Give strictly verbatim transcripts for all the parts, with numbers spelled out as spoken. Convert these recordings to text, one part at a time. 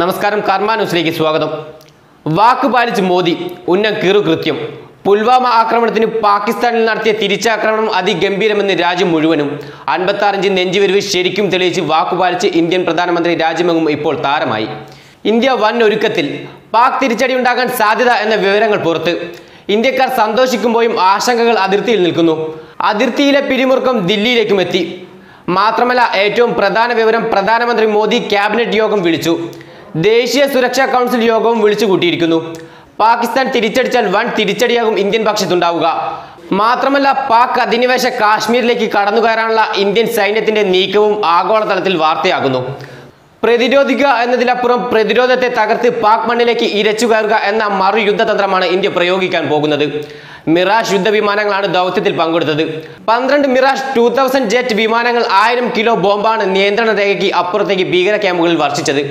നമസ്കാരം, കർമ്മ ന്യൂസിലേക്ക് സ്വാഗതം. വാക്ക് പാലിച്ച് മോദി ഉന്നം കീറു കൃത്യം. പുൽവാമ ആക്രമണത്തിന് പാകിസ്ഥാനിൽ നടത്തിയ തിരിച്ചാക്രമണം അതിഗംഭീരമെന്ന് രാജ്യം മുഴുവനും അൻപത്താറിഞ്ച് നെഞ്ചുവരുവ് ശരിക്കും തെളിയിച്ച് വാക്കുപാലിച്ച് ഇന്ത്യൻ പ്രധാനമന്ത്രി രാജ്യമെങ്ങും ഇപ്പോൾ താരമായി. ഇന്ത്യ വൻ ഒരുക്കത്തിൽ, പാക് തിരിച്ചടി ഉണ്ടാകാൻ സാധ്യത എന്ന വിവരങ്ങൾ പുറത്ത്. ഇന്ത്യക്കാർ സന്തോഷിക്കുമ്പോഴും ആശങ്കകൾ അതിർത്തിയിൽ നിൽക്കുന്നു. അതിർത്തിയിലെ പിരിമുറുക്കം ദില്ലിയിലേക്കും എത്തി. മാത്രമല്ല, ഏറ്റവും പ്രധാന വിവരം, പ്രധാനമന്ത്രി മോദി ക്യാബിനറ്റ് യോഗം വിളിച്ചു. ദേശീയ സുരക്ഷാ കൗൺസിൽ യോഗവും വിളിച്ചു കൂട്ടിയിരിക്കുന്നു. പാകിസ്ഥാൻ തിരിച്ചടിച്ചാൽ വൻ തിരിച്ചടിയാകും ഇന്ത്യൻ പക്ഷത്തുണ്ടാവുക. മാത്രമല്ല, പാക് അധിനിവേശ കാശ്മീരിലേക്ക് കടന്നു കയറാനുള്ള ഇന്ത്യൻ സൈന്യത്തിന്റെ നീക്കവും ആഗോളതലത്തിൽ വാർത്തയാകുന്നു. പ്രതിരോധിക്കുക എന്നതിലപ്പുറം പ്രതിരോധത്തെ തകർത്ത് പാക് മണ്ണിലേക്ക് ഇരച്ചു കയറുക എന്ന മറു യുദ്ധതന്ത്രമാണ് ഇന്ത്യ പ്രയോഗിക്കാൻ പോകുന്നത്. മിറാഷ് യുദ്ധവിമാനങ്ങളാണ് ദൗത്യത്തിൽ പങ്കെടുത്തത്. പന്ത്രണ്ട് മിറാഷ് ടൂ തൗസൻഡ് ജെറ്റ് വിമാനങ്ങൾ ആയിരം കിലോ ബോംബാണ് നിയന്ത്രണ രേഖയ്ക്ക് അപ്പുറത്തേക്ക് ഭീകര ക്യാമ്പുകളിൽ വർഷിച്ചത്.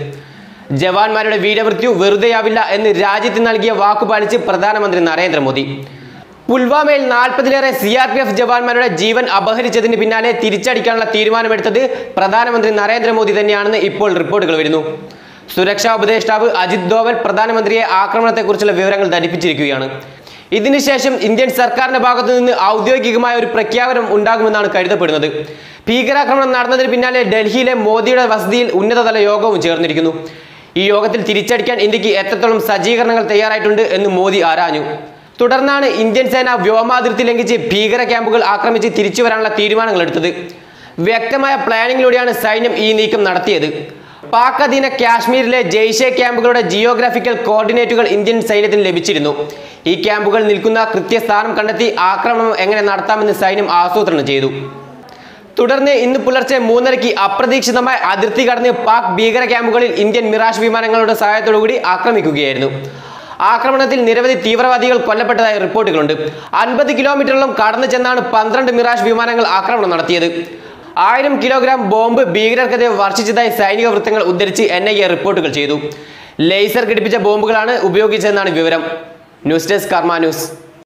ജവാന്മാരുടെ വീരമൃത്യു വെറുതെയാവില്ല എന്ന് രാജ്യത്തിന് നൽകിയ വാക്കുപാലിച്ച് പ്രധാനമന്ത്രി നരേന്ദ്രമോദി. പുൽവാമയിൽ നാൽപ്പതിലേറെ സി ആർ പി എഫ് ജവാന്മാരുടെ ജീവൻ അപഹരിച്ചതിന് പിന്നാലെ തിരിച്ചടിക്കാനുള്ള തീരുമാനമെടുത്തത് പ്രധാനമന്ത്രി നരേന്ദ്രമോദി തന്നെയാണെന്ന് ഇപ്പോൾ റിപ്പോർട്ടുകൾ വരുന്നു. സുരക്ഷാ ഉപദേഷ്ടാവ് അജിത് ഡോവൽ പ്രധാനമന്ത്രിയെ ആക്രമണത്തെക്കുറിച്ചുള്ള വിവരങ്ങൾ ധരിപ്പിച്ചിരിക്കുകയാണ്. ഇതിനുശേഷം ഇന്ത്യൻ സർക്കാരിന്റെ ഭാഗത്തു നിന്ന് ഔദ്യോഗികമായ ഒരു പ്രഖ്യാപനം ഉണ്ടാകുമെന്നാണ് കരുതപ്പെടുന്നത്. ഭീകരാക്രമണം നടന്നതിന് പിന്നാലെ ഡൽഹിയിലെ മോദിയുടെ വസതിയിൽ ഉന്നതതല യോഗവും ചേർന്നിരിക്കുന്നു. ഈ യോഗത്തിൽ തിരിച്ചടിക്കാൻ ഇന്ത്യക്ക് എത്രത്തോളം സജ്ജീകരണങ്ങൾ തയ്യാറായിട്ടുണ്ട് എന്ന് മോദി ആരാഞ്ഞു. തുടർന്നാണ് ഇന്ത്യൻ സേന വ്യോമാതിർത്തി ലംഘിച്ച് ഭീകര ക്യാമ്പുകൾ ആക്രമിച്ച് തിരിച്ചു വരാനുള്ള തീരുമാനങ്ങൾ എടുത്തത്. വ്യക്തമായ പ്ലാനിങ്ങിലൂടെയാണ് സൈന്യം ഈ നീക്കം നടത്തിയത്. പാക് അധീന കാശ്മീരിലെ ജെയ്ഷെ ക്യാമ്പുകളുടെ ജിയോഗ്രാഫിക്കൽ കോർഡിനേറ്റുകൾ ഇന്ത്യൻ സൈന്യത്തിന് ലഭിച്ചിരുന്നു. ഈ ക്യാമ്പുകൾ നിൽക്കുന്ന കൃത്യസ്ഥാനം കണ്ടെത്തി ആക്രമണം എങ്ങനെ നടത്താമെന്ന് സൈന്യം ആസൂത്രണം ചെയ്തു. തുടർന്ന് ഇന്ന് പുലർച്ചെ മൂന്നരയ്ക്ക് അപ്രതീക്ഷിതമായി അതിർത്തി കടന്ന് പാക് ഭീകര ക്യാമ്പുകളിൽ ഇന്ത്യൻ മിറാഷ് വിമാനങ്ങളുടെ സഹായത്തോടുകൂടി ആക്രമിക്കുകയായിരുന്നു. ആക്രമണത്തിൽ നിരവധി തീവ്രവാദികൾ കൊല്ലപ്പെട്ടതായി റിപ്പോർട്ടുകളുണ്ട്. അൻപത് കിലോമീറ്ററോളം കടന്നു ചെന്നാണ് പന്ത്രണ്ട് മിറാഷ് വിമാനങ്ങൾ ആക്രമണം നടത്തിയത്. ആയിരം കിലോഗ്രാം ബോംബ് ഭീകരർക്കെതിരെ വർഷിച്ചതായി സൈനിക വൃത്തങ്ങൾ ഉദ്ധരിച്ച് എൻ ഐ എ റിപ്പോർട്ടുകൾ ചെയ്തു. ലേസർ ഘടിപ്പിച്ച ബോംബുകളാണ് ഉപയോഗിച്ചതെന്നാണ് വിവരം. News desk Karma news.